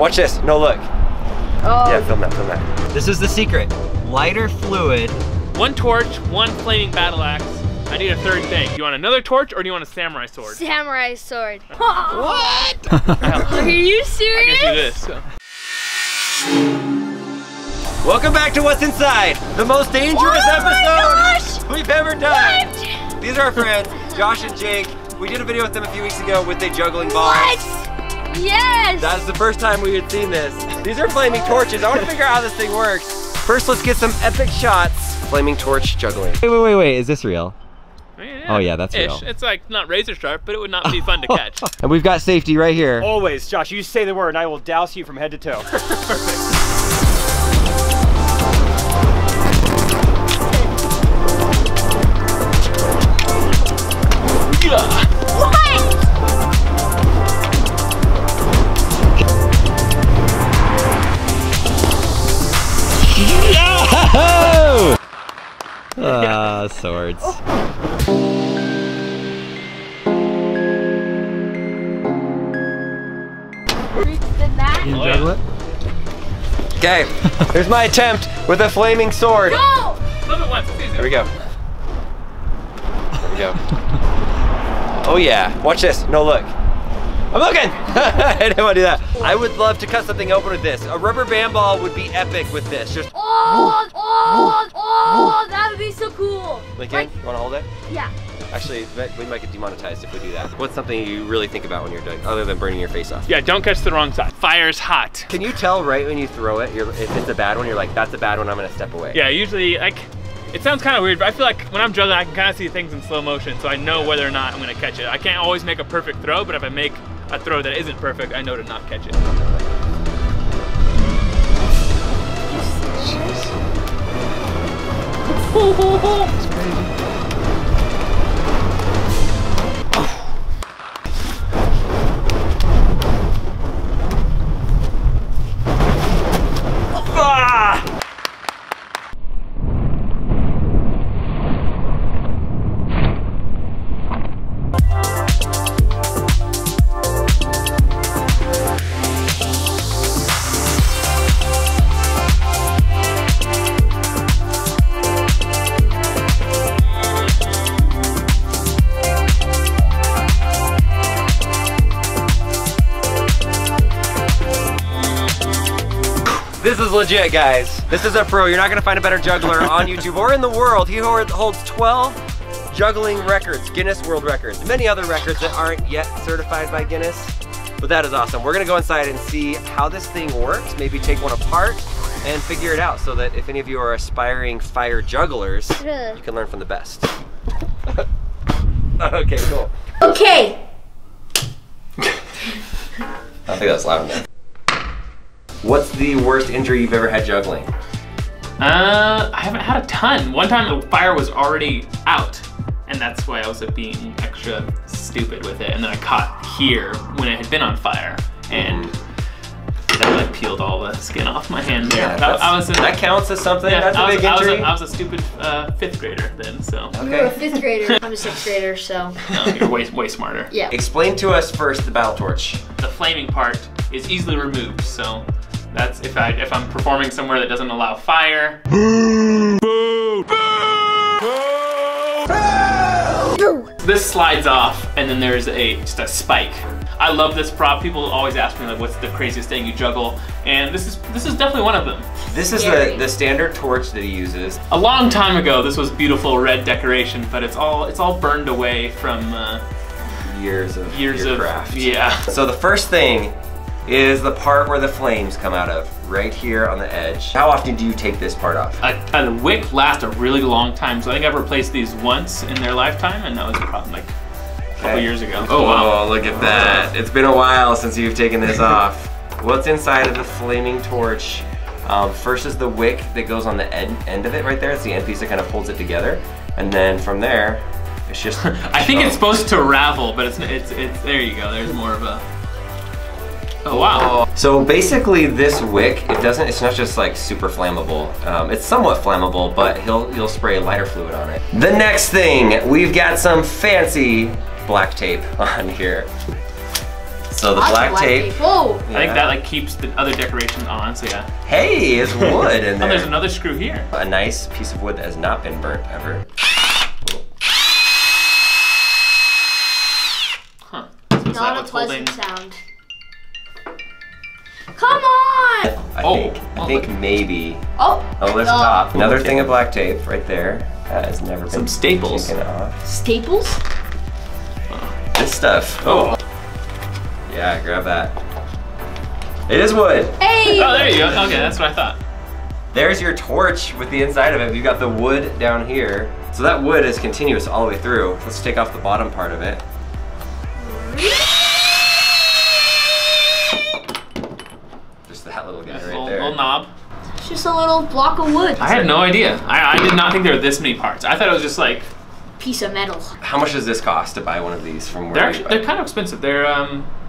Watch this. No, look. Oh. Yeah, film that, film that. This is the secret. Lighter fluid. One torch, one flaming battle axe. I need a third thing. Do you want another torch or do you want a samurai sword? Samurai sword. What? Are you serious? I can do this. So. Welcome back to What's Inside, the most dangerous episode we've ever done. What? These are our friends, Josh and Jake. We did a video with them a few weeks ago with a juggling ball. What? Yes! That's the first time we had seen this. These are flaming torches. I want to figure out how this thing works. First, let's get some epic shots. Flaming torch juggling. Wait, is this real? Yeah, oh yeah, that's real. It's like not razor sharp, but it would not be fun to catch. And we've got safety right here. Always, Josh, you say the word and I will douse you from head to toe. Perfect. Swords. Okay, here's my attempt with a flaming sword. Go! Flip it once, it's easy. Here we go. Here we go. Oh yeah, watch this. No, look. I'm looking! I didn't want to do that. I would love to cut something open with this. A rubber band ball would be epic with this. Just oh, that would be so cool. Lincoln, like, you want to hold it? Yeah. Actually, we might get demonetized if we do that. What's something you really think about when you're doing, other than burning your face off? Yeah, don't catch the wrong side. Fire's hot. Can you tell right when you throw it, if it's a bad one, you're like, that's a bad one, I'm gonna step away? Yeah, usually, like, it sounds kind of weird, but I feel like when I'm juggling, I can kind of see things in slow motion, so I know whether or not I'm gonna catch it. I can't always make a perfect throw, but if I make a throw that isn't perfect, I know to not catch it. It's crazy. Ah! This is legit, guys. This is a pro. You're not gonna find a better juggler on YouTube or in the world. He holds 12 juggling records, Guinness World Records, many other records that aren't yet certified by Guinness, but that is awesome. We're gonna go inside and see how this thing works, maybe take one apart and figure it out so that if any of you are aspiring fire jugglers, you can learn from the best. Okay, cool. Okay. I think that's loud enough. What's the worst injury you've ever had juggling? I haven't had a ton. One time the fire was already out, and that's why I was being extra stupid with it. And then I caught here when it had been on fire, and that like peeled all the skin off my hand there. Yeah, that counts as something. Yeah, that's a big injury. I was a stupid fifth grader then, so. Okay. You were a fifth grader. I'm a sixth grader, so. No, you're way smarter. Yeah. Explain to us first the battle torch. The flaming part is easily removed, so. That's if I'm performing somewhere that doesn't allow fire. Boo! Boo! Boo! Boo! Boo! This slides off, and then there's just a spike. I love this prop. People always ask me like, "What's the craziest thing you juggle?" And this is definitely one of them. This is the standard torch that he uses. A long time ago, this was beautiful red decoration, but it's all burned away from years of craft. Yeah. So the first thing is the part where the flames come out of, right here on the edge. How often do you take this part off? A wick lasts a really long time, so I think I've replaced these once in their lifetime, and that was probably like a couple years ago. Oh, wow. Look at that. It's been a while since you've taken this off. What's inside of the flaming torch? First is the wick that goes on the end of it right there. It's the end piece that kind of holds it together. And then from there, it's just... I think it's supposed to ravel, but it's there you go. There's more of a... Oh wow. So basically this wick, it's not just like super flammable. It's somewhat flammable, but you'll spray lighter fluid on it. The next thing, we've got some fancy black tape on here. So the black tape. Whoa! Yeah. I think that like keeps the other decorations on, so yeah. Hey, it's wood in there. Oh, there's another screw here. A nice piece of wood that has not been burnt ever. Huh. So not a pleasant sound. Come on! I think maybe. Oh! Oh, there's a top. Another thing of black tape right there. That has never been taken off. Staples? This stuff. Oh. Yeah, grab that. It is wood. Hey! Oh, there you go. Okay, that's what I thought. There's your torch with the inside of it. You've got the wood down here. So that wood is continuous all the way through. Let's take off the bottom part of it. Just that little guy right there. Little knob. It's just a little block of wood. I had no idea. I did not think there were this many parts. I thought it was just like piece of metal. How much does this cost to buy one of these from where they're kind of expensive. They're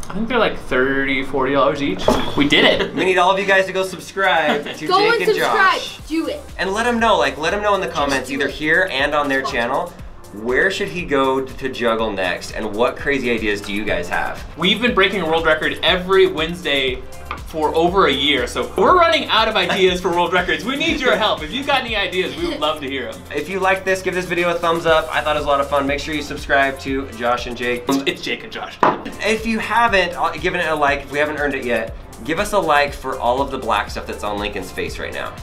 I think they're like $30–$40 each. We did it. We need all of you guys to go subscribe to Jake and Josh. Do it. And let them know, like let them know in the comments either here and on their channel, where should he go to juggle next and what crazy ideas do you guys have? We've been breaking a world record every Wednesday for over a year, so we're running out of ideas for world records. We need your help. If you've got any ideas, we would love to hear them. If you like this, give this video a thumbs up. I thought it was a lot of fun. Make sure you subscribe to Josh and Jake. It's Jake and Josh. If you haven't given it a like, if we haven't earned it yet, give us a like for all of the black stuff that's on Lincoln's face right now.